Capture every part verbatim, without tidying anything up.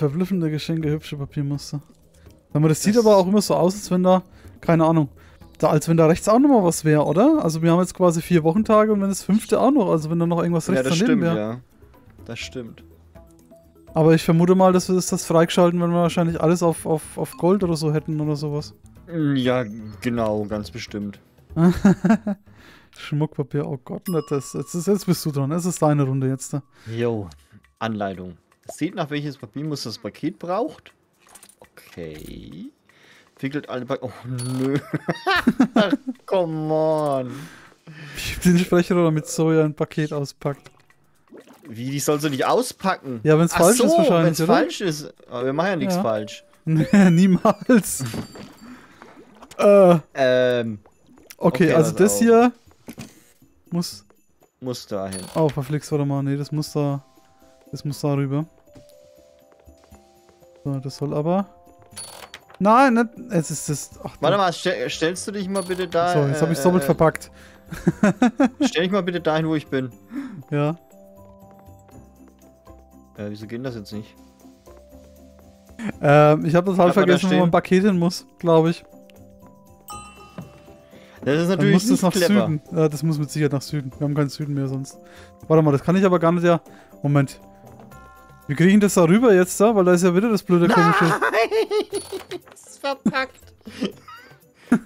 verblüffende Geschenke, hübsche Papiermuster. Aber das, das sieht aber auch immer so aus, als wenn da, keine Ahnung, da, als wenn da rechts auch nochmal was wäre, oder? Also wir haben jetzt quasi vier Wochentage und wenn das fünfte auch noch, also wenn da noch irgendwas rechts daneben wäre. Ja, das stimmt, ja. Das stimmt. Aber ich vermute mal, dass wir das freigeschalten, wenn wir wahrscheinlich alles auf, auf, auf Gold oder so hätten oder sowas. Ja, genau, ganz bestimmt. Schmuckpapier, oh Gott, das, jetzt, jetzt bist du dran, es ist deine Runde jetzt. Jo, Anleitung. Seht nach welches Papiermuster das Paket braucht. Okay. Wickelt alle Pack. Oh nö. Ach, come on. Ich hab den Sprecher oder mit Soja ein Paket auspackt. Wie, die sollst du nicht auspacken? Ja, wenn es falsch so, ist wahrscheinlich, wenn's oder? falsch ist. Aber wir machen ja nichts ja. falsch. Niemals. äh. Ähm. Okay, okay, also das, das hier muss... Muss dahin. Oh, verflixt, warte mal. Nee, das muss da... Das muss da rüber. So, das soll aber... Nein, nicht... Jetzt ist das... Ach, warte mal, stell, stellst du dich mal bitte da... So, jetzt habe ich es äh, doppelt äh, verpackt. Stell dich mal bitte dahin, wo ich bin. Ja. Äh, wieso geht das jetzt nicht? Ähm, ich habe das halb vergessen, da wo mein Paket hin muss, glaube ich. Das ist natürlich muss das nach clever. Süden. Ja, das muss mit Sicherheit nach Süden. Wir haben keinen Süden mehr sonst. Warte mal, das kann ich aber gar nicht, ja... Moment. Wir kriegen das da rüber jetzt da, weil da ist ja wieder das blöde komische... Nein! Das ist verpackt.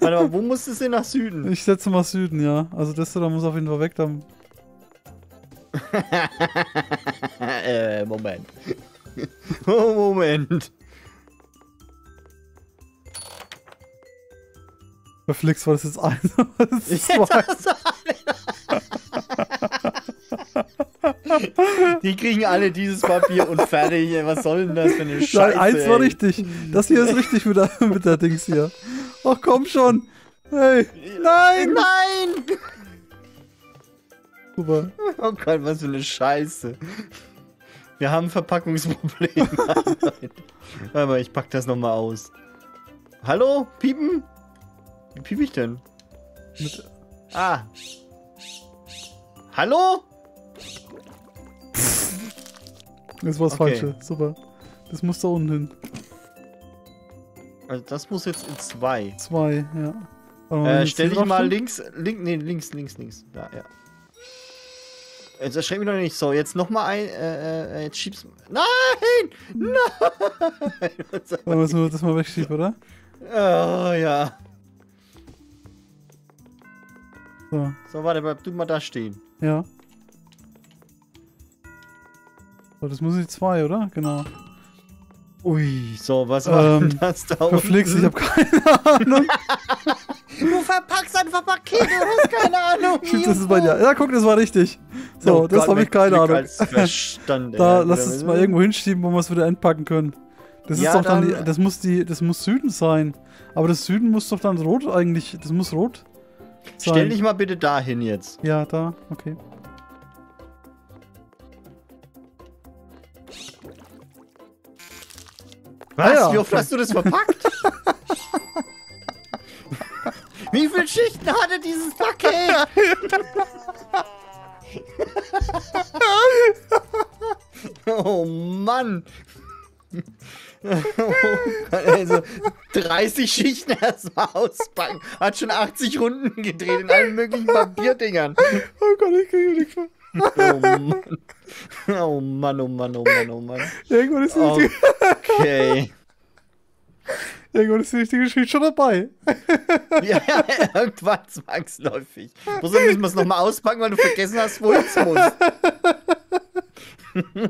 Warte mal, wo muss das denn nach Süden? Ich setze mal Süden, ja. Also das da muss auf jeden Fall weg, dann... äh, Moment. Oh, Moment. Verflixt, war das jetzt eins oder das ist zwei? Die kriegen alle dieses Papier und fertig. Was soll denn das für eine Scheiße? Nein, eins war richtig. Das hier ist richtig mit der, mit der Dings hier. Ach komm schon. Hey. Nein, nein. Super. Oh Gott, was für eine Scheiße. Wir haben ein Verpackungsproblem. Warte mal, ich pack das nochmal aus. Hallo? Piepen? Wie piep ich denn? Mit ah. Hallo? Das war's okay. Falsche. Super. Das muss da unten hin. Also das muss jetzt in zwei. Zwei, ja. Mal, äh, stell dich mal links, link, nee, links, links, links. Da, ja. Jetzt erschreck mich doch nicht so. Jetzt nochmal ein, äh, jetzt schieb's. Nein! Nein! Dann müssen wir das mal wegschieben, oder? Oh, ja. So. So, warte, bleib du mal da stehen. Ja. So, das muss ich zwei, oder? Genau. Ui, so, was war ähm, denn das da unten? Verflixt, ich hab keine Ahnung. Du verpackst einfach Pakete, du hast keine Ahnung. Stimmt, das ist bei dir. Ja, guck, das war richtig. So, oh, das habe ich keine Glück Ahnung. Verstanden. Da, ja, lass es mal irgendwo hinschieben, wo wir es wieder entpacken können. Das ja, ist doch dann, dann die, das muss die, das muss Süden sein. Aber das Süden muss doch dann rot eigentlich, das muss rot. Sein. Stell dich mal bitte dahin jetzt. Ja, da, okay. Was? Ah ja, wie oft okay. hast du das verpackt? Wie viele Schichten hatte dieses Paket? Oh Mann! Also dreißig Schichten erstmal auspacken. Hat schon achtzig Runden gedreht in allen möglichen Papierdingern. Oh Gott, ich kriege nichts mehr. Oh Mann. Oh Mann, oh Mann, oh Mann, oh Mann. Irgendwann ist die okay. okay. Irgendwann ist die richtige Schicht schon dabei. Ja, ja, irgendwann zwangsläufig. Wieso müssen wir es nochmal auspacken, weil du vergessen hast, wohin es muss?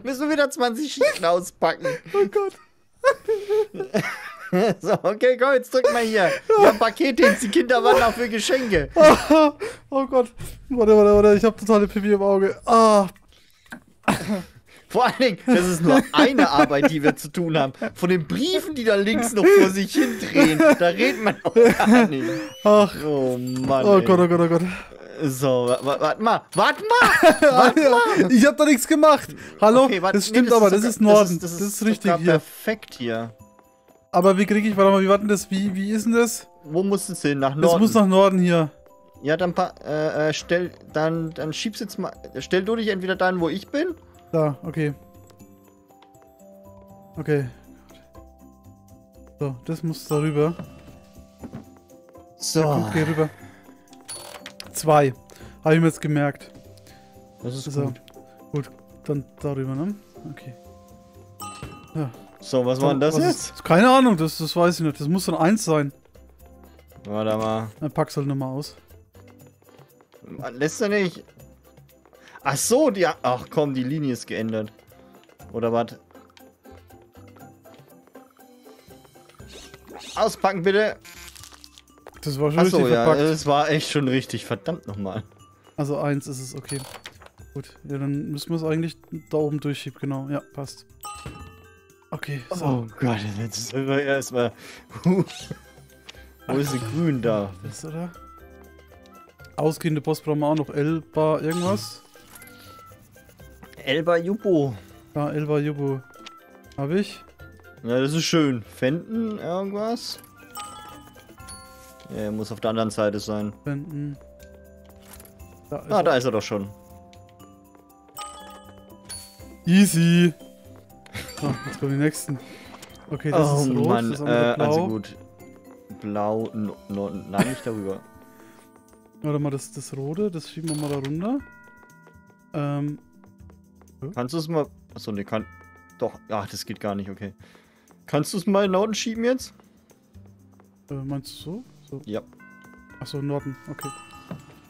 Müssen wir wieder zwanzig Schichten auspacken. Oh Gott. So, okay, komm, jetzt drück mal hier. Wir haben Pakete, die Kinder waren auch für Geschenke. Oh, oh Gott. Warte, warte, warte, ich hab totale Pipi im Auge. Oh. Vor allen Dingen, das ist nur eine Arbeit, die wir zu tun haben. Von den Briefen, die da links noch vor sich hin drehen, da redet man auch gar nicht. Ach. Oh Mann. Oh Gott, oh Gott, oh Gott. So, warte mal, warte mal, wart mal! Ich hab da nichts gemacht! Hallo? Okay, das stimmt, nee, das aber, ist das ist Norden. Das ist, das ist, das ist richtig hier. Perfekt hier. Aber wie krieg ich, warte mal, wie war denn das? Wie, wie ist denn das? Wo muss es hin? Nach Norden? Das muss nach Norden hier. Ja, dann äh, stell, dann, dann schieb's jetzt mal. Stell du dich entweder dahin, wo ich bin. Da, okay. Okay. So, das muss da rüber. So. Ja, komm, geh rüber. Zwei. Habe ich mir jetzt gemerkt. Das ist so. Gut. Gut, dann darüber, ne? Okay. Ja. So, was war denn das jetzt? Ist, keine Ahnung, das, das weiß ich nicht. Das muss dann eins sein. Warte mal. Dann pack's halt nochmal aus. Lässt er nicht. Ach so, die. Ach komm, die Linie ist geändert. Oder was? Auspacken bitte! Das war schon Ach so, richtig ja, verpackt. Das war echt schon richtig, verdammt nochmal. Also eins ist es, okay. Gut, ja, dann müssen wir es eigentlich da oben durchschieben, genau. Ja, passt. Okay, so. Oh Gott, jetzt sind wir erstmal. Wo ist die Grün da? Ist oder? Ausgehende Post brauchen wir auch noch. Elba irgendwas? Elba Jubbo. Ja, Elba Jubbo. Hab ich. Ja, das ist schön. Fenden irgendwas? Ja, muss auf der anderen Seite sein. Fenden. Da ist ah, er. Da ist er doch schon. Easy. So, jetzt kommen die nächsten. Okay, das oh, ist rot. Mann. Das andere blau. Äh, also gut. Blau, no, no, nein, nicht darüber. Warte mal, das, das rote, das schieben wir mal da runter. Ähm. So. Kannst du es mal. Achso, ne, kann. Doch, ach, das geht gar nicht, okay. Kannst du es mal in Norden schieben jetzt? Äh, meinst du so? So. Ja. Achso, Norden, okay.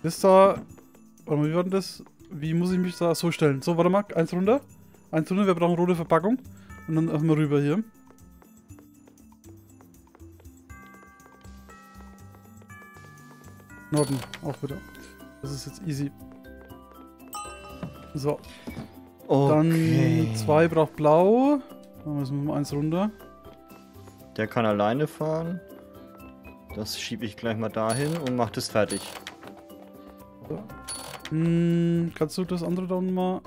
Das da. Warte mal, wie war denn das? Wie muss ich mich da so stellen? So, warte mal, eins runter. Eins runter, wir brauchen rote Verpackung. Und dann erstmal rüber hier. Norden, auch wieder. Das ist jetzt easy. So. Okay. Dann zwei braucht blau. Dann müssen wir mal eins runter. Der kann alleine fahren. Das schiebe ich gleich mal dahin und mach das fertig. So. Hm, kannst du das andere dann mal...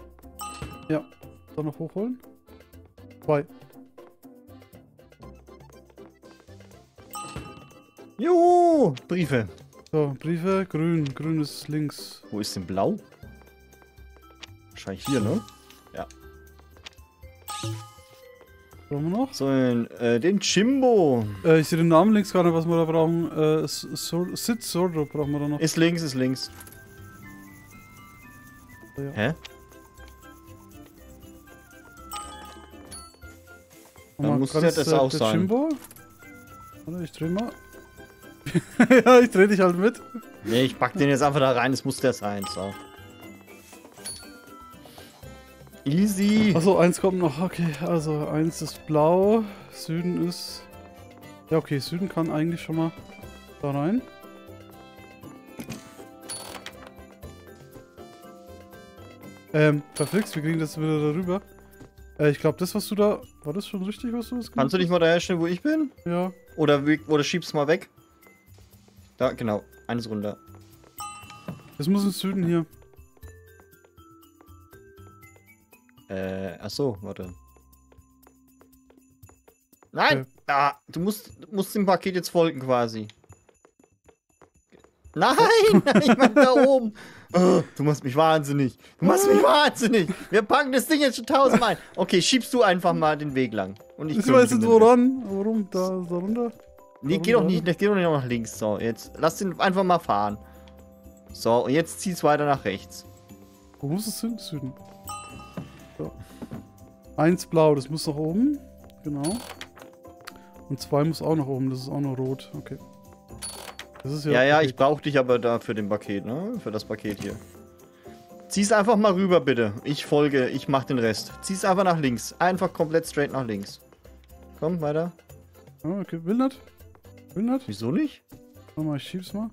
Ja, dann noch hochholen. Zwei. Juhu! Briefe. So, Briefe, grün. Grün ist links. Wo ist denn blau? Wahrscheinlich hier, ne? Ja. Brauchen wir noch? So, ein, äh, den Chimbo. Äh, ich sehe den Namen links gerade, was wir da brauchen. Äh, Sid Sordo brauchen wir da noch. Ist links, ist links. Oh, ja. Hä? Dann mal, muss das, das auch der sein. Chimbo? Warte, ich dreh mal. Ja, ich dreh dich halt mit. Nee, ich pack den jetzt einfach da rein, es muss der sein, so. Easy! Achso, eins kommt noch, okay, also eins ist blau, Süden ist... Ja, okay, Süden kann eigentlich schon mal da rein. Ähm, verflixt, wir kriegen das wieder darüber. Äh, ich glaube, das, was du da... War das schon richtig, was du das gemacht hast? Kannst du dich mal daherstellen, wo ich bin? Ja. Oder, oder schiebst mal weg. Da, genau, eins runter. Das muss ins Süden hier. Äh, achso, warte. Nein! Okay. Ah, du musst, musst dem Paket jetzt folgen quasi. Nein! Ich mein da oben! Oh, du machst mich wahnsinnig! Du machst mich wahnsinnig! Wir packen das Ding jetzt schon tausendmal ein! Okay, schiebst du einfach mal den Weg lang. Und ich weiß nicht woran. Warum? Da, da runter? Nee, geh doch nicht, geh doch nicht nach links. So, jetzt lass den einfach mal fahren. So, und jetzt zieh's weiter nach rechts. Wo muss es hin? Süden. So. Eins blau, das muss nach oben. Genau. Und zwei muss auch nach oben, das ist auch noch rot. Okay. Das ist ja, ja, ja, ich brauche dich aber da für den Paket, ne? Für das Paket hier. Zieh's einfach mal rüber, bitte. Ich folge, ich mach den Rest. Zieh's einfach nach links. Einfach komplett straight nach links. Komm, weiter. Oh, okay, will nicht. Will nicht. Wieso nicht? Warte mal, ich schieb's mal.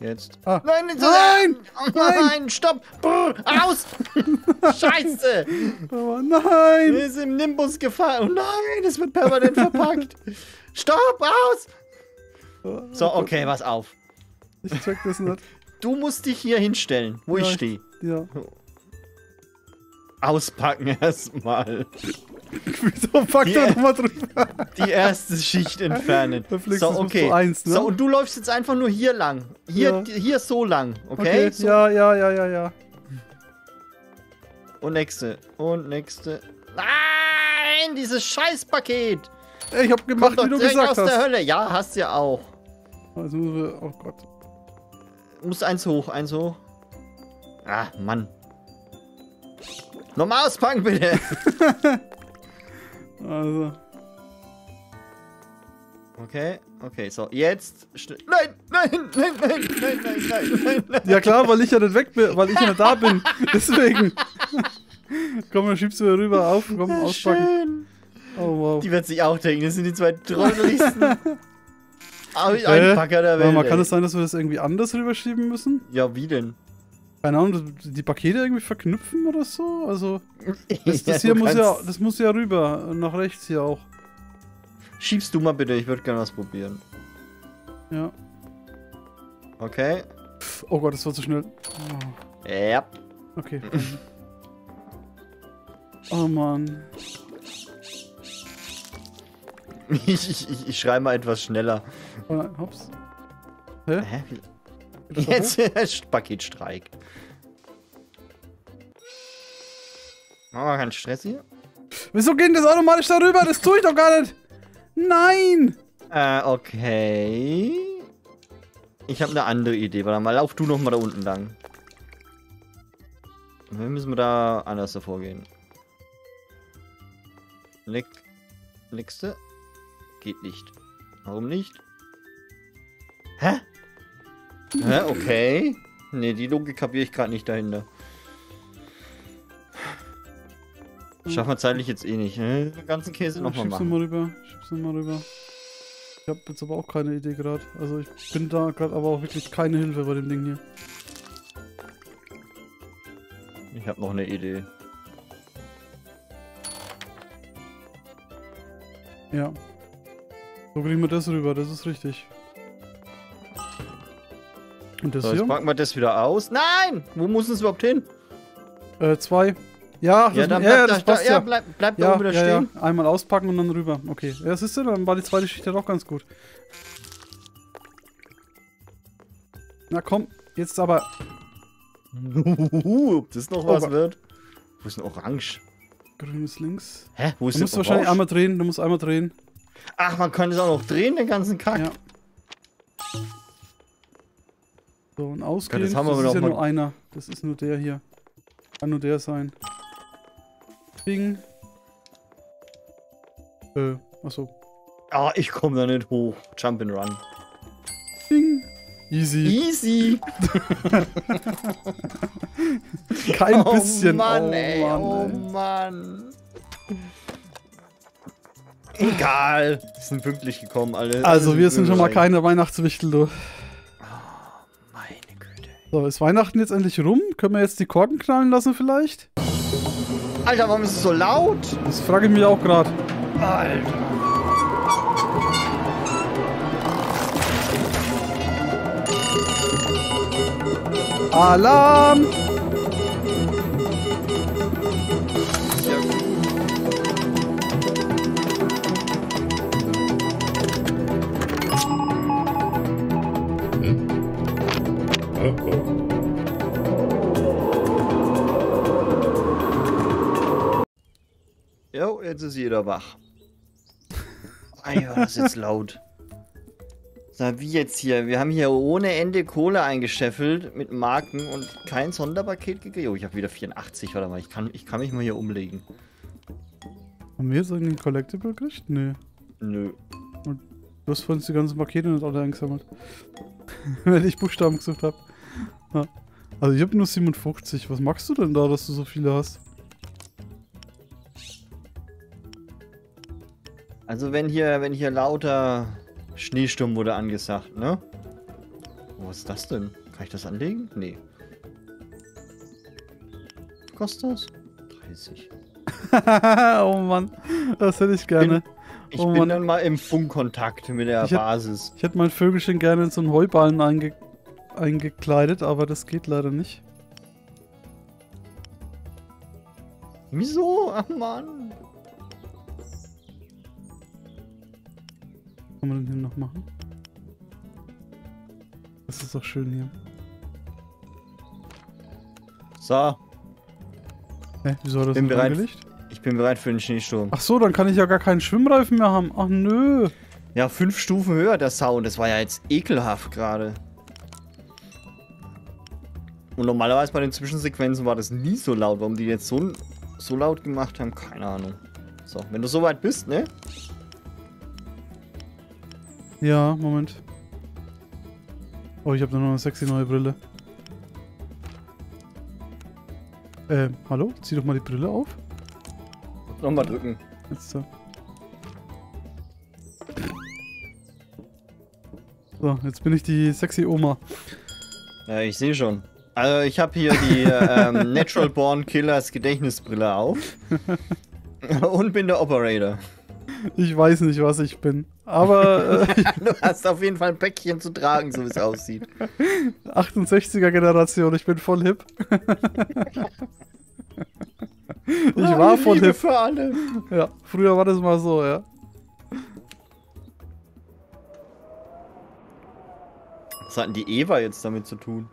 Jetzt. Ah. Nein, nein, nein, nein, nein, stopp! Brr, aus! Scheiße! Oh, nein! Wir sind im Nimbus gefahren. Oh nein, es wird permanent verpackt. Stopp, aus! So, okay, pass auf. Ich check das nicht. Du musst dich hier hinstellen, wo ja, ich stehe. Ja. Auspacken erstmal. Wieso packt er nochmal drüber? Die erste Schicht entfernen. So, okay. Eins, ne? So, und du läufst jetzt einfach nur hier lang. Hier, ja. Hier so lang, okay? Okay. So. Ja, ja, ja, ja, ja. Und nächste. Und nächste. Nein! Nein, dieses Scheißpaket. Ich hab gemacht, wie du gesagt hast. Aus der Hölle. Ja, hast ja auch. Also, oh Gott. Muss eins hoch, eins hoch. Ah, Mann. Nochmal auspacken, bitte. Also. Okay, okay, so, jetzt... Nein, nein, nein, nein, nein, nein, nein, nein, nein. Ja klar, weil ich ja nicht weg bin, weil ich ja nicht da bin. Deswegen. Komm, dann schiebst du mir rüber auf, komm, ja, auspacken. Schön. Oh, wow. Die wird sich auch denken, das sind die zwei drolligsten äh, Einpacker der Welt. Man kann es sein, dass wir das irgendwie anders rüberschieben müssen? Ja, wie denn? Keine Ahnung, die Pakete irgendwie verknüpfen oder so? Also, das, das hier muss ja, das muss ja rüber, nach rechts hier auch. Schiebst du mal bitte, ich würde gerne was probieren. Ja. Okay. Oh Gott, das war zu schnell. Oh. Ja. Okay. Oh Mann. Ich, ich, ich schreibe mal etwas schneller. Oh nein, hops. Hä? Hä? Jetzt Paketstreik. Machen wir keinen Stress hier? Wieso geht das automatisch darüber? Das tue ich doch gar nicht! Nein! Äh, okay. Ich habe eine andere Idee. Warte mal, lauf du noch mal da unten lang. Dann müssen wir da anders davor gehen. Nick. Nächste. Geht nicht. Warum nicht? Hä? Hä? Okay. Ne, die Logik kapiere ich gerade nicht dahinter. Schaffen wir zeitlich jetzt eh nicht, ne? Den ganzen Käse nochmal machen. Schieb's mal rüber, schieb's mal rüber. Ich hab jetzt aber auch keine Idee gerade. Also ich bin da gerade aber auch wirklich keine Hilfe bei dem Ding hier. Ich hab noch eine Idee. Ja. So kriegen wir das rüber, das ist richtig. Und das so, jetzt hier? Packen wir das wieder aus. Nein! Wo muss es überhaupt hin? Äh, zwei. Ja, ja, dann ja, bleibt da, ja. Ja, bleib, bleib ja, da wieder ja, stehen. Ja. Einmal auspacken und dann rüber. Okay, ja, siehst du, dann war die zweite Schicht ja doch ganz gut. Na komm, jetzt aber. Ob das noch was oh, wird? Wo ist denn Orange? Grün ist links. Hä? Wo ist denn Orange? Du musst wahrscheinlich einmal drehen, du musst einmal drehen. Ach, man kann es auch noch drehen, den ganzen Kack. Ja. So, und ausgehen, das, haben wir das ist ja nur einer. Das ist nur der hier. Kann nur der sein. Ding. Äh, achso. Ah, ich komme da nicht hoch. Jump and run. Ding. Easy. Easy. Kein oh bisschen. Mann, oh, ey, Mann, oh Mann, oh Mann. Egal. Wir sind pünktlich gekommen, alle. Also, wir sind schon mal keine Weihnachtswichtel, du. So, ist Weihnachten jetzt endlich rum? Können wir jetzt die Korken knallen lassen vielleicht? Alter, warum ist es so laut? Das frage ich mich auch gerade. Alter. Alarm! Jo, jetzt ist jeder wach. Ei, das ist jetzt laut. Na, wie jetzt hier? Wir haben hier ohne Ende Kohle eingescheffelt mit Marken und kein Sonderpaket gekriegt. Jo, ich habe wieder vierundachtzig, warte mal, ich kann, ich kann mich mal hier umlegen. Haben wir jetzt irgendein Collectible gekriegt? Nee. Nö. Und du hast vorhin die ganzen Pakete nicht alle eingesammelt. Wenn ich Buchstaben gesucht habe. Ja. Also ich habe nur siebenundfünfzig. Was machst du denn da, dass du so viele hast? Also wenn hier, wenn hier lauter Schneesturm wurde angesagt, ne? Was ist das denn? Kann ich das anlegen? Nee. Kostet das? dreißig. Oh Mann, das hätte ich gerne. Bin, ich oh bin Mann. Dann mal im Funkkontakt mit der ich Basis. Hätt, ich hätte mein Vögelchen gerne in so einen Heuballen einge, eingekleidet, aber das geht leider nicht. Wieso? Ach Mann. Was kann man denn hier noch machen? Das ist doch schön hier. So. Hä, wieso hat das denn angelegt? Ich Ich bin bereit für den Schneesturm. Ach so, dann kann ich ja gar keinen Schwimmreifen mehr haben. Ach nö. Ja, fünf Stufen höher der Sound. Das war ja jetzt ekelhaft gerade. Und normalerweise bei den Zwischensequenzen war das nie so laut. Warum die jetzt so, so laut gemacht haben, keine Ahnung. So, wenn du soweit bist, ne? Ja, Moment. Oh, ich habe da noch eine sexy neue Brille. Ähm, hallo? Zieh doch mal die Brille auf. Nochmal drücken. Jetzt so. So, jetzt bin ich die sexy Oma. Ja, ich sehe schon. Also ich habe hier die ähm, Natural Born Killers Gedächtnisbrille auf. Und bin der Operator. Ich weiß nicht, was ich bin. Aber äh, du hast auf jeden Fall ein Päckchen zu tragen, so wie es aussieht. achtundsechziger Generation, ich bin voll hip. Ich oh, war voll Liebe hip. Für alle. Ja, früher war das mal so, ja. Was hatten die Eva jetzt damit zu tun?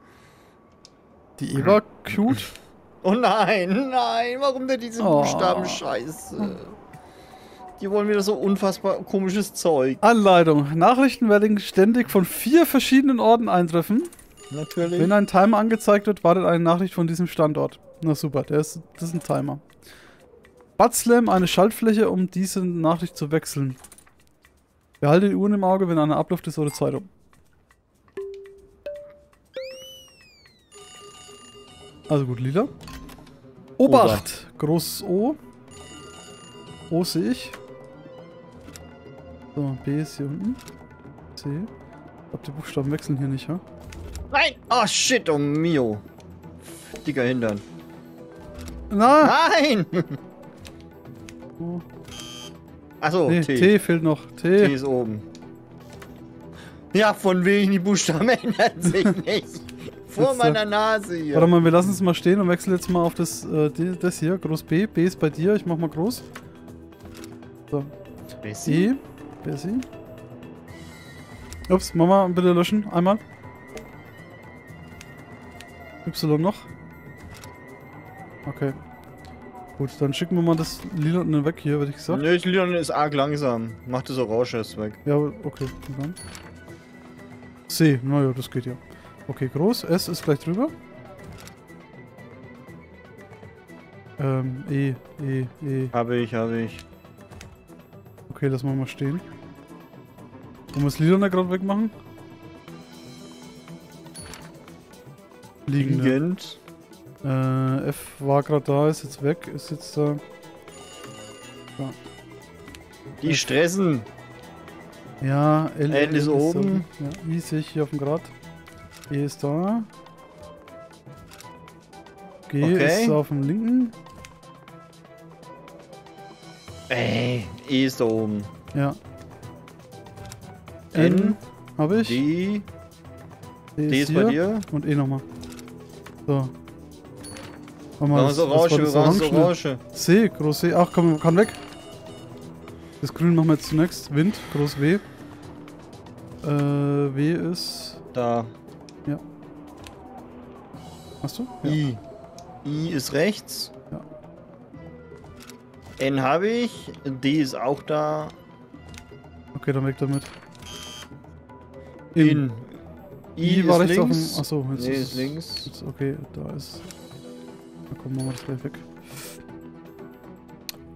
Die Eva cute? Oh nein, nein, warum denn diese oh. Buchstaben scheiße? Die wollen wieder so unfassbar komisches Zeug. Anleitung. Nachrichten werden ständig von vier verschiedenen Orten eintreffen. Natürlich. Wenn ein Timer angezeigt wird, wartet eine Nachricht von diesem Standort. Na super, der ist, das ist ein Timer. Butslam, eine Schaltfläche, um diese Nachricht zu wechseln. Behalte die Uhren im Auge, wenn eine abläuft ist oder Zeitung. Also gut, lila. Obacht! Obacht. Großes O. O sehe ich. So, B ist hier unten. C. Ich glaube, die Buchstaben wechseln hier nicht, ha? Nein! Oh shit, oh mio. Dicker Hintern. Na. Nein! Oh. Achso, nee, T. T fehlt noch. T. T ist oben. Ja, von wegen die Buchstaben ändern sich nicht. Vor jetzt, meiner Nase hier. Warte mal, wir lassen es mal stehen und wechseln jetzt mal auf das, äh, das hier. Groß B. B ist bei dir. Ich mach mal groß. So. Bessie. E. Bessie. Ups, Mama, bitte löschen. Einmal. Y noch. Okay. Gut, dann schicken wir mal das Lila weg hier, würde ich gesagt. Nö, nee, das Lila ist arg langsam. Mach das Orange erst weg. Ja, okay. Dann. C. Naja, das geht ja. Okay, groß. S ist gleich drüber. Ähm, E, E, E. Habe ich, habe ich. Okay, lass mal mal stehen. Wollen wir das Lila gerade wegmachen? Liegende. Liegend. Äh, F war gerade da, ist jetzt weg, ist jetzt da. Ja. Die F. stressen. Ja, L, L ist, ist oben. Da. Ja, I sehe ich hier auf dem Grad. E ist da. G okay. ist auf dem linken. Ey, E ist da oben. Ja. N, N habe ich. D. D, D ist bei dir. Und E nochmal. So. Machen wir das Orange, wir machen das Orange. C, groß C. Ach komm, kann weg. Das Grün machen wir jetzt zunächst. Wind, groß W. Äh, W ist... Da. Ja. Hast du? Ja. I. I ist rechts. Ja. N habe ich. D ist auch da. Okay, dann weg damit. In. In. I, I war rechts links. Auf dem... Achso, jetzt nee, ist, ist links. Jetzt, okay, da ist... Da kommen wir mal das gleich weg.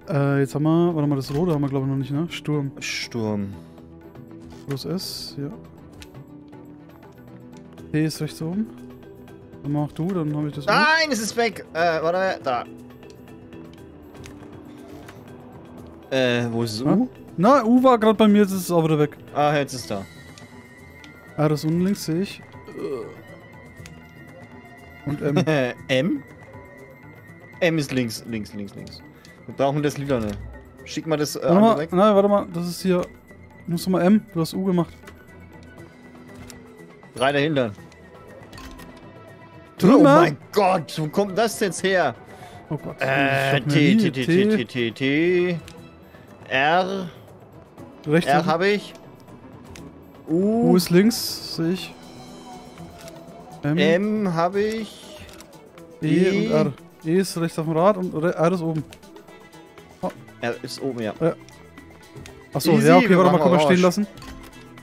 Äh, jetzt haben wir... Warte mal, das Rote haben wir glaube ich noch nicht, ne? Sturm. Sturm. Plus S, ja. T ist rechts oben. Dann mach du, dann habe ich das... Nein, um. Es ist weg! Äh, warte, da. Äh, wo ist das U? Na, U war gerade bei mir, jetzt ist es auch wieder weg. Ah, jetzt ist da. Ah, das unten links sehe ich. Und M. M? M ist links, links, links, links. Wir brauchen das Lila, ne? Schick mal das äh, warte mal, weg. Nein, warte mal, das ist hier... Musst du mal M, du hast U gemacht. Drei dahinter. Trümmer? Oh mein Gott, wo kommt das jetzt her? Oh Gott. Äh, T, T, T, T, T, T, T, R. Rechts R habe ich. U. U ist links, sehe ich. M, M habe ich. E, e und R. E ist rechts auf dem Rad und R ist oben. Er ist oben, ja. ja. Achso, easy, ja, okay, warte mal, können wir stehen lassen.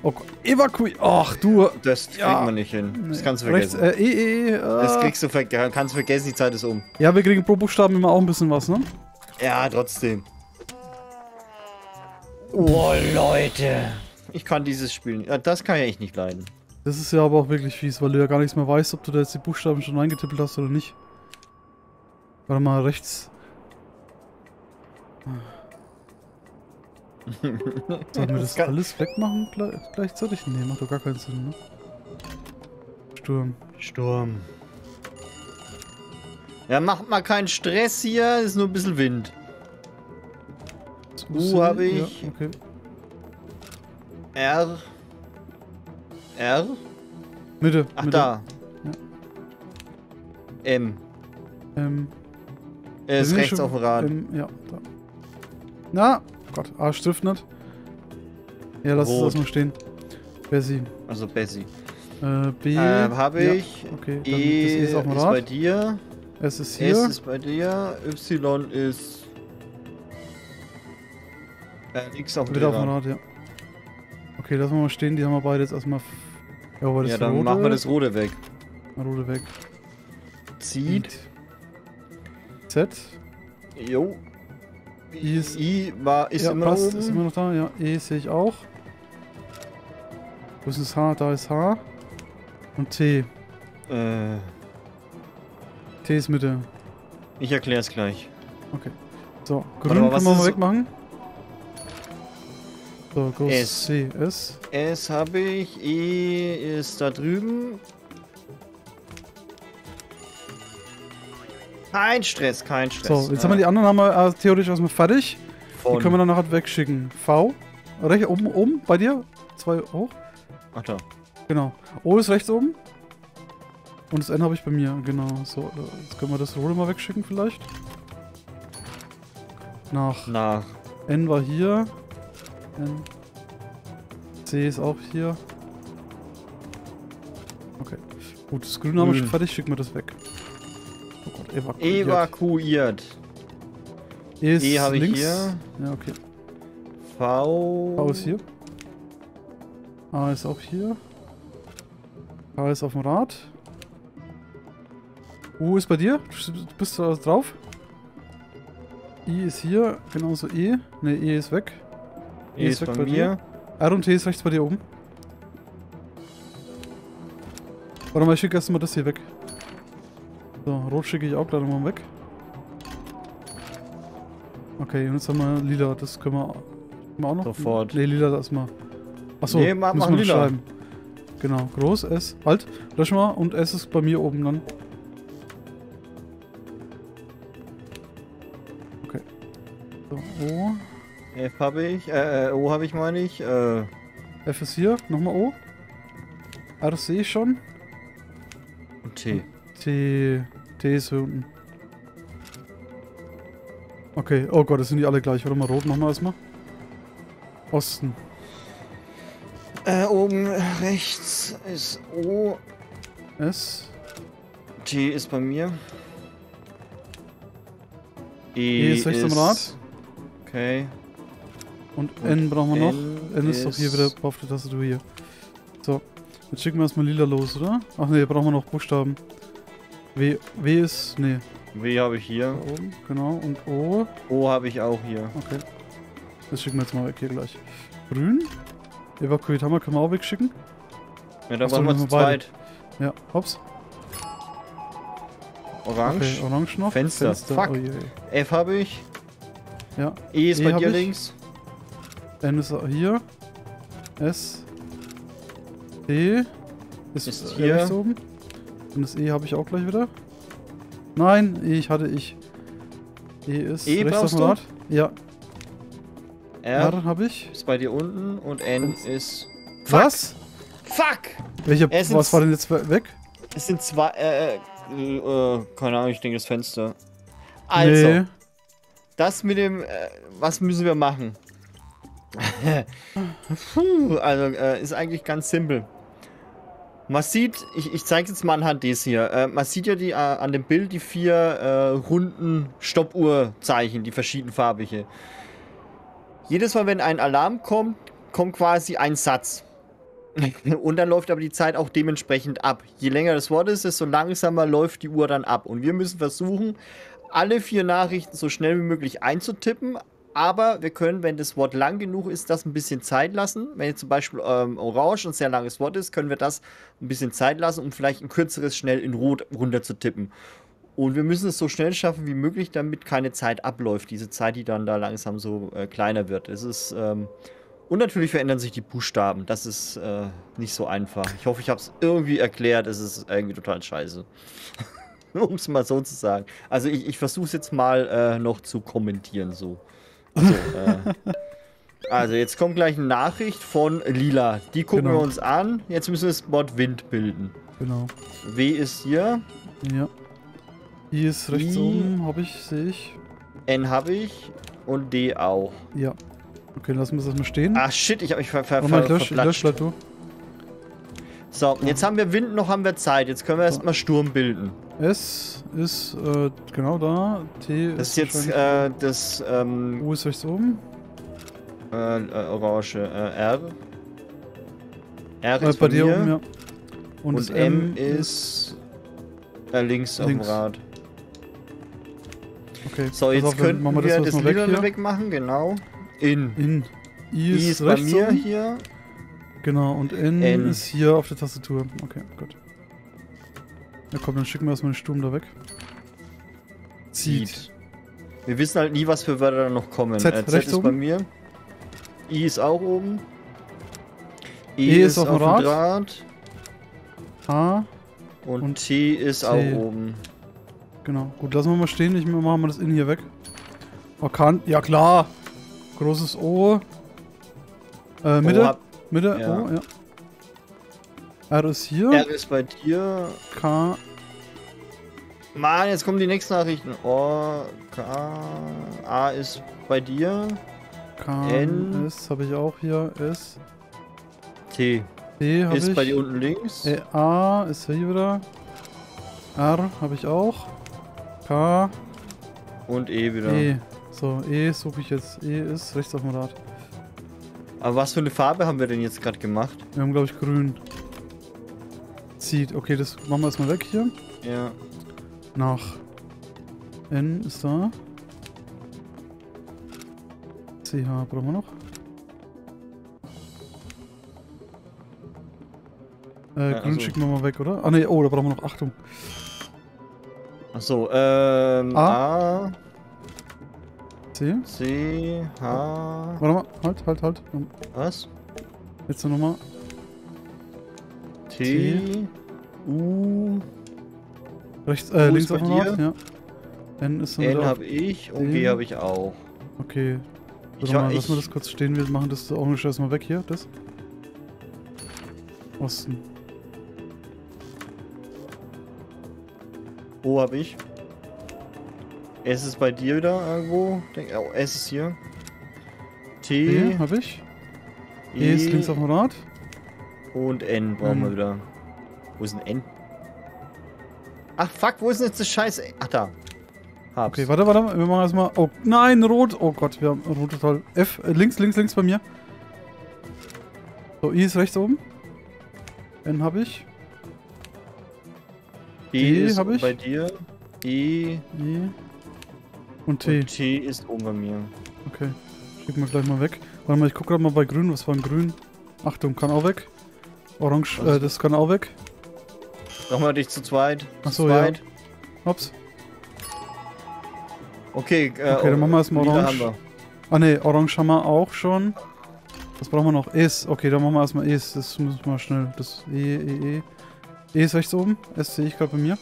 Oh, Evakui. Ach du. Das kriegen ja. wir nicht hin. Das kannst du vergessen. Rechts, äh, eh, eh, äh. Das kriegst du vergessen. Kannst du vergessen, die Zeit ist um. Ja, wir kriegen pro Buchstaben immer auch ein bisschen was, ne? Ja, trotzdem. Oh, Leute. Ich kann dieses Spiel nicht. Das kann ja ich nicht leiden. Das ist ja aber auch wirklich fies, weil du ja gar nichts mehr weißt, ob du da jetzt die Buchstaben schon eingetippelt hast oder nicht. Warte mal, rechts. Sollen wir das, das alles wegmachen gleich, gleichzeitig? Nee, macht doch gar keinen Sinn, ne? Sturm. Sturm. Ja, macht mal keinen Stress hier, ist nur ein bisschen Wind. U habe ich. Ja, okay. R. R. Mitte. Ach, Mitte. Da. Ja. M. M. Er ist rechts auf dem Rad. M, ja, da. Na! Gott, Arsch trifft nicht. Ja, lass es erstmal stehen. Bessie. Also Bessie. Äh, B. Ähm, habe ja. ich. Okay, dann e das E ist auf dem Rad. Ist bei dir. S ist hier. S ist bei dir. Y ist. Äh, X auf dem Rad. Wieder auf dem Rad, ja. Okay, lassen wir mal stehen. Die haben wir beide jetzt erstmal. Ja, aber das ja, dann Rode machen wir das Rode weg. Rode weg. Zieht. Z. Jo. I, ist, I war, ist ja, immer passt, noch ist immer noch da, ja. E sehe ich auch. Wo ist das H? Da ist H. Und T. Äh. T ist Mitte. Ich erkläre es gleich. Okay. So, grün mal, können wir mal wegmachen. So, groß S. C, S. S habe ich. E ist da drüben. Kein Stress, kein Stress. So, jetzt ja. haben wir die anderen haben wir, äh, theoretisch erstmal fertig. Von. Die können wir dann nachher wegschicken. V. Rechts oben, oben bei dir. Zwei hoch. Ach da. Genau. O ist rechts oben. Und das N habe ich bei mir. Genau. So, jetzt können wir das Rode mal wegschicken vielleicht. Nach. Nach. N war hier. N. C ist auch hier. Okay. Gut, das Grüne haben wir schon fertig. Schicken wir das weg. Evakuiert. Evakuiert. E, e habe ich hier. Ja, okay. V. V ist hier. A ist auch hier. K ist auf dem Rad. U ist bei dir. Du bist da drauf. I ist hier. Genauso E. Ne, E ist weg. E, e ist, ist weg bei mir. Dir. R und T ist rechts bei dir oben. Warte mal, ich schicke erstmal das hier weg. So, Rot schicke ich auch gerade mal weg. Okay, und jetzt haben wir Lila, das können wir, können wir auch noch. Sofort. Ne, Lila das mal. Achso, nee, müssen wir Lila schreiben. Genau, groß, S, alt, lösch mal und S ist bei mir oben dann. Okay. So, O. F habe ich, äh, O habe ich meine ich, äh. F ist hier, nochmal O. R sehe ich schon. Und T. T. T ist hier unten. Okay, oh Gott, das sind die alle gleich. Warte mal, Rot machen wir erstmal. Osten. Äh, oben rechts ist O. S. T ist bei mir. E, e ist rechts am Rad. Okay. Und, Und N brauchen wir noch. N, N ist doch hier wieder auf der Tastatur hier. So, jetzt schicken wir erstmal Lila los, oder? Ach ne, brauchen wir noch Buchstaben. W, W ist, nee. W habe ich hier. Da oben, genau. Und O. O habe ich auch hier. Okay. Das schicken wir jetzt mal weg hier gleich. Grün. Evakuiert haben wir, können wir auch wegschicken. Ja, da waren wir zu zweit. Ja, hops. Orange. Okay, orange noch. Fenster. Fenster. Fuck. Oh, yeah. F habe ich. Ja. E ist e bei dir ich. links. N ist hier. S. E. Ist, ist hier. Rechts oben. Und das E habe ich auch gleich wieder. Nein, E ich hatte ich. E ist E rechts auf dem Rad. Ja. R, R habe ich. Ist bei dir unten und N und ist. Fuck. Was? Fuck! Welche, was war denn jetzt weg? Es sind zwei. Äh, äh, äh, keine Ahnung, ich denke das Fenster. Also. Nee. Das mit dem. Äh, was müssen wir machen? Puh, also, äh, ist eigentlich ganz simpel. Man sieht, ich, ich zeige jetzt mal anhand des hier, äh, man sieht ja die, äh, an dem Bild die vier äh, runden Stoppuhrzeichen, die verschiedenfarbige. Jedes Mal, wenn ein Alarm kommt, kommt quasi ein Satz. Und dann läuft aber die Zeit auch dementsprechend ab. Je länger das Wort ist, desto langsamer läuft die Uhr dann ab. Und wir müssen versuchen, alle vier Nachrichten so schnell wie möglich einzutippen. Aber wir können, wenn das Wort lang genug ist, das ein bisschen Zeit lassen. Wenn jetzt zum Beispiel ähm, orange ein sehr langes Wort ist, können wir das ein bisschen Zeit lassen, um vielleicht ein kürzeres schnell in rot runter zu tippen. Und wir müssen es so schnell schaffen wie möglich, damit keine Zeit abläuft. Diese Zeit, die dann da langsam so äh, kleiner wird. Es ist... Ähm Und natürlich verändern sich die Buchstaben. Das ist äh, nicht so einfach. Ich hoffe, ich habe es irgendwie erklärt. Es ist irgendwie total scheiße. Um es mal so zu sagen. Also ich, ich versuche es jetzt mal äh, noch zu kommentieren. So. so äh. Also jetzt kommt gleich eine Nachricht von Lila. Die gucken genau. wir uns an. Jetzt müssen wir das Wort Wind bilden. Genau. W ist hier. Ja. I ist rechts I, oben. Habe ich, sehe ich. N habe ich. Und D auch. Ja. Okay, lassen wir das mal stehen. Ah shit, ich hab mich ver ver ver lösch, verplatscht. Lösch, du. So, jetzt haben wir Wind, noch haben wir Zeit. Jetzt können wir erstmal Sturm bilden. S ist äh, genau da. T das ist jetzt äh, das. Ähm, U ist rechts oben. Äh, äh, orange. Äh, R. R ist äh, bei dir oben, ja. Und, Und M ist äh, links, links auf dem Rad. Okay. So, jetzt auf, können wir, wir das Lila wegmachen, genau. In. In. I ist, I ist bei mir hier. Genau, und N, N ist hier auf der Tastatur. Okay, gut. Na komm, dann schicken wir erstmal den Sturm da weg. Zieht. Wir wissen halt nie, was für Wörter da noch kommen. Z, äh, Z ist oben. Bei mir. I ist auch oben. E, e ist, ist auf dem Rad. Draht. A. Und, und T ist T. auch oben. Genau, gut, lassen wir mal stehen. Ich mache mal das In hier weg. Orkan, ja klar. Großes O. Äh, Mitte. O Mitte, ja. O, ja. R ist hier. R ist bei dir. K. Mann, jetzt kommen die nächsten Nachrichten. O, K. A ist bei dir. K. N. S habe ich auch hier. S. T. T habe ich. Ist bei dir unten links. E, A ist hier wieder. R habe ich auch. K. Und E wieder. E. So, E suche ich jetzt. E ist rechts auf dem Rad. Aber was für eine Farbe haben wir denn jetzt gerade gemacht? Wir haben, glaube ich, grün. Zieht. Okay, das machen wir erstmal weg hier. Ja. Nach. N ist da. C H brauchen wir noch. Äh, ja, grün also. Schicken wir mal weg, oder? Ah, ne, oh, da brauchen wir noch. Achtung. Achso, ähm. A. A. C. C, H. Warte mal, halt, halt, halt. Was? Jetzt nochmal. T, T. U. Rechts, äh, U links auf dir. Ja. N ist so. N habe ich und G habe ich auch. Okay. Warte mal, lassen wir das kurz stehen. Wir machen das orange erstmal weg hier. Das. Osten. O habe ich. S ist bei dir wieder irgendwo. Oh, S ist hier. T. E, hab ich. E, e ist links auf dem Rad. Und N brauchen N. wir wieder. Wo ist ein N? Ach fuck, wo ist denn jetzt das Scheiß? Ach da. Hab's. Okay, warte, warte, wir machen erstmal. Oh nein, rot. Oh Gott, wir haben rot total. F, äh, links, links, links bei mir. So, I ist rechts oben. N hab ich. E ist hab ich. Bei dir. E. E. Und T. Und T ist oben bei mir. Okay, schicken wir gleich mal weg. Warte mal, ich gucke gerade mal bei Grün, was war in Grün? Achtung, kann auch weg. Orange, was? äh, das kann auch weg. Nochmal dich zu zweit. Achso, ja. Hops. Okay, äh, okay, dann machen wir erstmal Orange. Ah ne, Orange haben wir auch schon. Was brauchen wir noch? Es. Okay, dann machen wir erstmal Es. Das muss mal schnell. Das E, E, E. E ist rechts oben. S sehe ich gerade bei mir.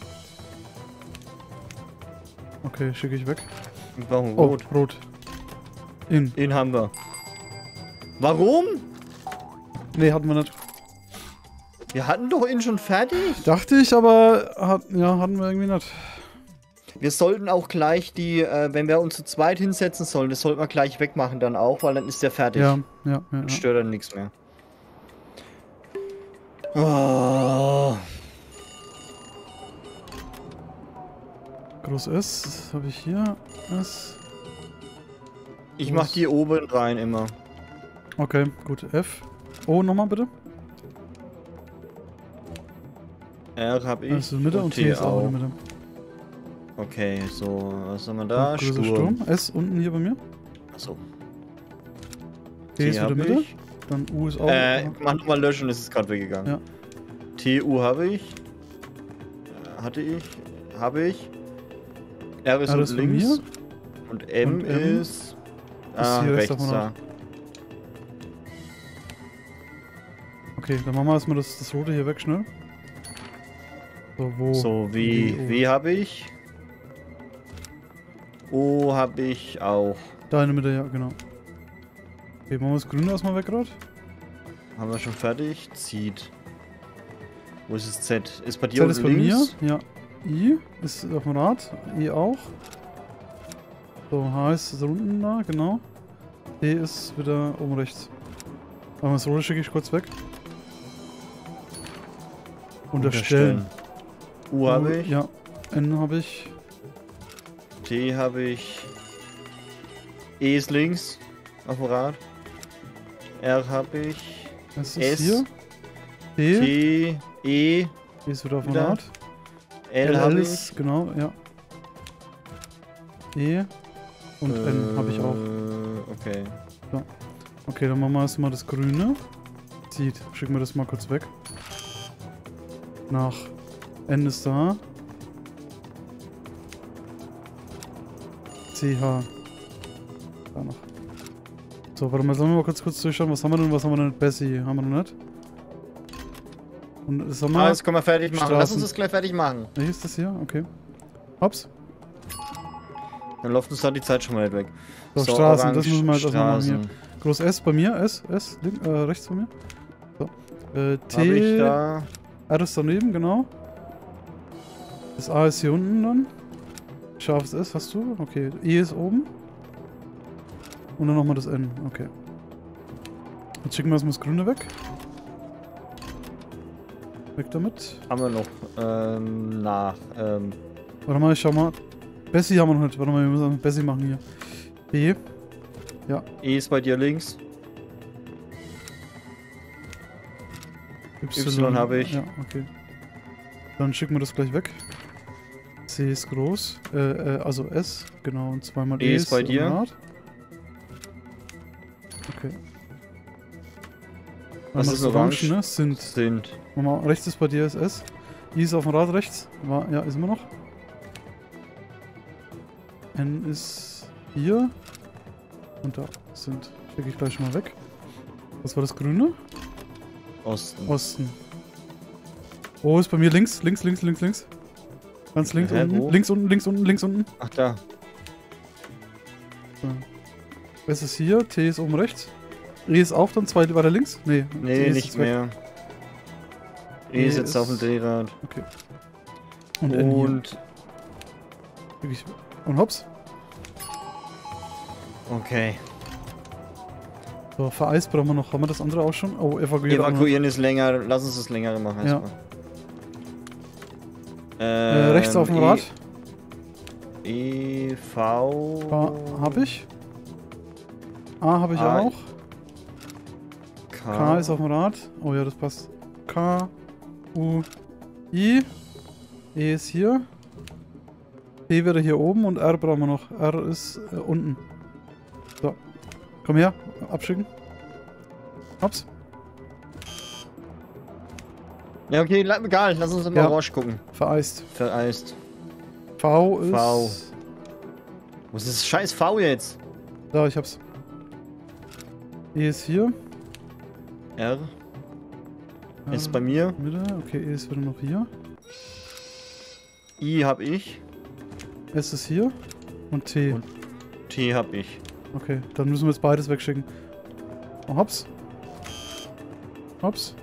Okay, schicke ich weg. Warum rot? Oh, rot. In. In haben wir. Warum? Ne, hatten wir nicht. Wir hatten doch ihn schon fertig. Dachte ich, aber hat, ja, hatten wir irgendwie nicht. Wir sollten auch gleich die, äh, wenn wir uns zu zweit hinsetzen sollen, das sollten wir gleich wegmachen dann auch, weil dann ist der fertig. Ja, ja, ja. Dann stört dann nichts mehr. Oh. Groß S, habe ich hier. S. Ich mach die oben rein immer. Okay, gut. F. O nochmal bitte. R hab ich. Also Mitte und T ist auch in der Mitte. Okay, so, was haben wir da? Sturm. Sturm. S unten hier bei mir. Achso. T ist wieder Mitte. Dann U ist auch. Äh, mach nochmal löschen, ist es gerade weggegangen. Ja. T, U habe ich. Hatte ich. Habe ich. R ist, R ist links. Und M, und M ist. Ah, hier rechts da. Okay, dann machen wir erstmal das, das rote hier weg schnell. So, wo? So, wie, wie habe ich? O habe ich auch. Da in der Mitte, ja, genau. Okay, machen wir das grüne erstmal weg gerade. Haben wir schon fertig? Zieht. Wo ist das Z? Ist bei dir unten links? Bei mir, ja. I ist auf dem Rad, E auch. So, H ist da unten da, genau. D ist wieder oben rechts. Aber das Rolle schicke ich kurz weg. Unterstellen. U habe ich. Ja. N habe ich. T habe ich. E ist links. Auf dem Rad. R habe ich. S ist hier. T. E. E ist wieder auf dem Rad. L habe ich. Genau, ja. E. Und äh, N habe ich auch. Okay. So. Okay, dann machen wir erstmal das Grüne. Zieht. Schicken wir das mal kurz weg. Nach N ist da. C H. Da noch. So, warte mal, sollen wir mal kurz kurz durchschauen. Was haben wir denn? Was haben wir denn mit Bessie? Haben wir noch nicht? Und das haben wir. Ah, jetzt können wir fertig machen. Straßen. Lass uns das gleich fertig machen. Hier ist das hier? Okay. Hops. Dann läuft uns da die Zeit schon mal nicht weg. So, so Straßen, das müssen wir halt erstmal machen hier. Groß S bei mir, S, S, link, äh, rechts von mir. So. Äh, T. Hab ich da. R ist daneben, genau. Das A ist hier unten dann. Scharfes S hast du? Okay. E ist oben. Und dann nochmal das N. Okay. Jetzt schicken wir erstmal das Grüne weg. Weg damit. Haben wir noch. Ähm, nach. Ähm. Warte mal, ich schau mal. Bessie haben wir noch nicht. Warte mal, wir müssen Bessie machen hier. B. Ja. E ist bei dir links. Y, y habe ich. Ja, okay. Dann schicken wir das gleich weg. C ist groß. Äh, äh also S, genau. Und zweimal E, e ist bei dir. Hart. Okay. Was ist orange? Ne? Sind. Sind. Mal, rechts ist bei dir, ist S. I ist auf dem Rad rechts. War, ja, ist immer noch. N ist hier. Und da sind. Schicke ich gleich mal weg. Was war das Grüne? Osten. Osten. Oh, ist bei mir links, links, links, links, links. Ganz links Hä, unten. Wo? Links unten, links unten, links unten. Ach da. So. S ist hier, T ist oben rechts. E ist auf, dann zwei weiter links? Nee. Nee, nicht mehr. E, e ist jetzt auf dem D-Rad. Okay. Und N Und, Und hops. Okay. So, vereist brauchen wir noch. Haben wir das andere auch schon? Oh, evakuieren. Evakuieren ist länger. Lass uns das längere machen. Ja. Ähm, äh, rechts auf dem Rad. E, V. V hab ich. A hab ich A, auch. K. K ist auf dem Rad. Oh ja, das passt. K. U. I. E ist hier. T wäre hier oben und R brauchen wir noch. R ist äh, unten. So. Komm her, abschicken. Hops. Ja, okay, egal, lass uns mal ja. Orange gucken. Vereist. Vereist. V ist. V. Wo ist das scheiß V jetzt? Da, ich hab's. E ist hier. R. R ist bei mir. Mitte. Okay, E ist wieder noch hier. I hab ich. S ist hier. Und T. Und T hab ich. Okay, dann müssen wir jetzt beides wegschicken. Oh, hops. Hops.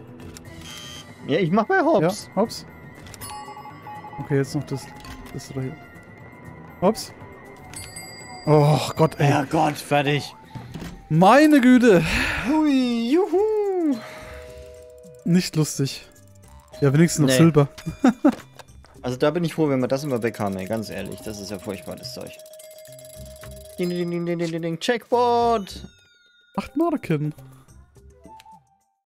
Ja, ich mach mal hops. Ja, hops. Okay, jetzt noch das. Das da hier. Hops. Oh Gott, ey. Ja, Gott, fertig. Meine Güte. Hui, juhu. Nicht lustig. Ja, wenigstens nee. Noch Silber. Also, da bin ich froh, wenn wir das immer weg haben, ey. Ganz ehrlich, das ist ja furchtbar, das Zeug. Ding, ding, ding, ding, ding, ding, Checkboard. Acht Marken.